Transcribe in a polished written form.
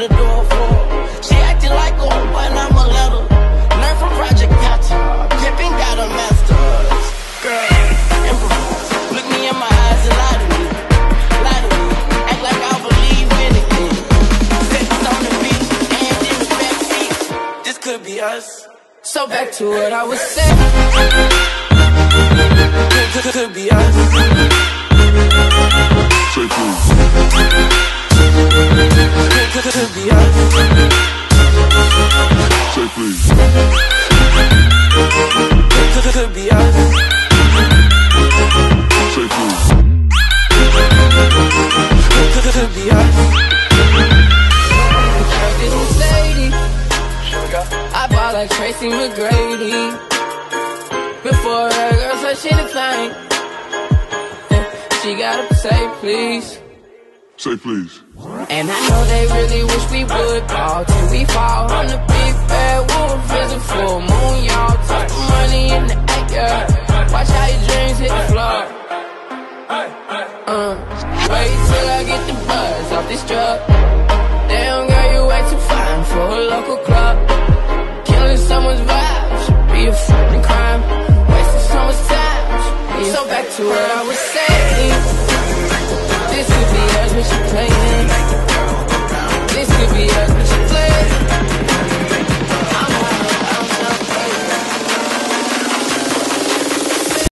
The door for she acting like a one, I'm a letter. Learn from Project Gotcha. Pippin got a master's. Girl, improvise. Look me in my eyes and lie to me. Lie to me. Act like I believe anything. Sex on the beach and in the backseat. This could be us. So back to what I was saying. This could be us. Say please. Could be us. Say please. Could be us. Say please. Could be us. Like this Mercedes, I bought like Tracy McGrady. Before her girl said she declined, she gotta say please. Say please. And I know they really wish we would ball till we fall on the big bad wolf. Is a full moon, y'all. Talk the money in the backyard. Watch how your dreams hit the floor. Wait till I get the buzz off this truck. Damn girl, you way too fine for a local club. Killing someone's vibe should be a fucking crime. Wasting someone's time should be so back to what I was saying. This could be us, but you playing. This could be us, but you